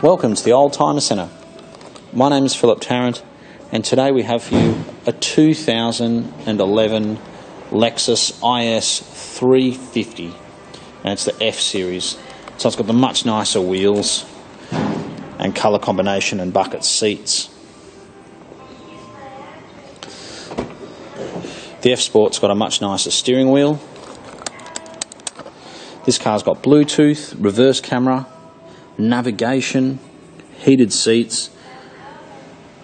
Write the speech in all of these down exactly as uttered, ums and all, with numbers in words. Welcome to the Oldtimer Centre. My name is Philip Tarrant, and today we have for you a two thousand eleven Lexus I S three fifty, and it's the F series. So it's got the much nicer wheels and colour combination and bucket seats. The F-Sport's got a much nicer steering wheel. This car's got Bluetooth, reverse camera, navigation, heated seats.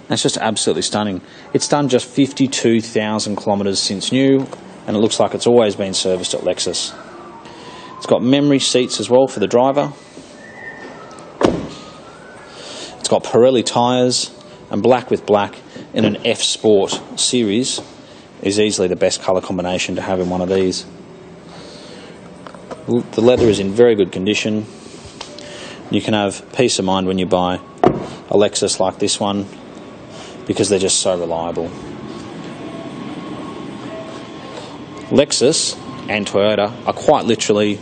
That's just absolutely stunning. It's done just fifty-two thousand kilometres since new, and it looks like it's always been serviced at Lexus. It's got memory seats as well for the driver. It's got Pirelli tyres, and black with black in an F-Sport series is easily the best colour combination to have in one of these. The leather is in very good condition. You can have peace of mind when you buy a Lexus like this one, because they're just so reliable. Lexus and Toyota are quite literally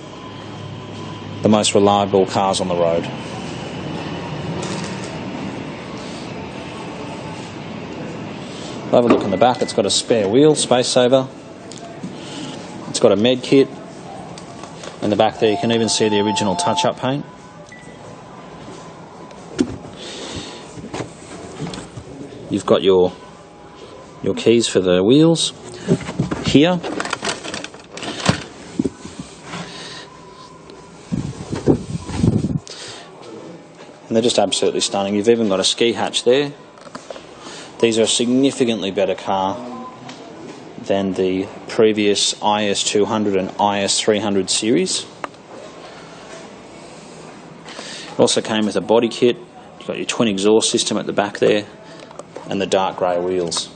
the most reliable cars on the road. Have a look in the back. It's got a spare wheel, space saver. It's got a med kit. In the back there you can even see the original touch-up paint. You've got your your keys for the wheels here. And they're just absolutely stunning. You've even got a ski hatch there. These are a significantly better car than the previous I S two hundred and I S three hundred series. It also came with a body kit. You've got your twin exhaust system at the back there, and the dark grey wheels.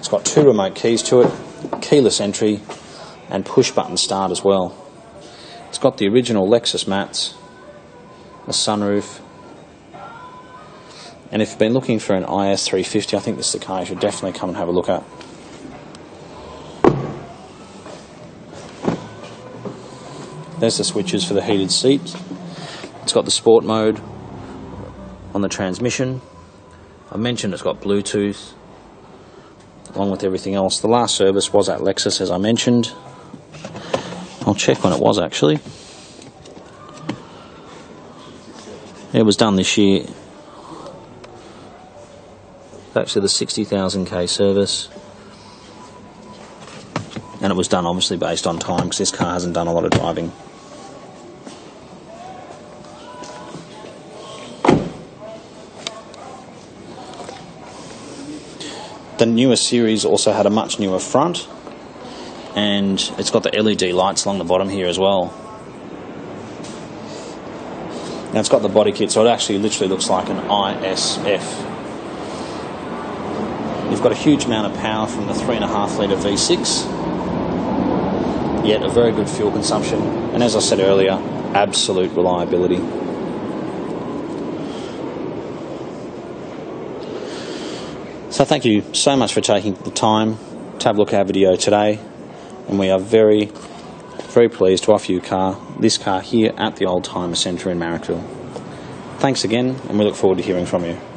It's got two remote keys to it, keyless entry and push button start as well. It's got the original Lexus mats, a sunroof, and if you've been looking for an I S three fifty, I think this is the car you should definitely come and have a look at. There's the switches for the heated seats. It's got the sport mode on the transmission. I mentioned it's got Bluetooth along with everything else. The last service was at Lexus, as I mentioned. I'll check when it was actually. It was done this year. It's actually the sixty thousand K service, and it was done obviously based on time because this car hasn't done a lot of driving. The newer series also had a much newer front, and it's got the L E D lights along the bottom here as well. Now it's got the body kit, so it actually literally looks like an I S F. You've got a huge amount of power from the three point five litre V six, yet a very good fuel consumption, and as I said earlier, absolute reliability. So thank you so much for taking the time to have a look at our video today, and we are very, very pleased to offer you car, this car here at the Oldtimer Centre in Marrickville. Thanks again, and we look forward to hearing from you.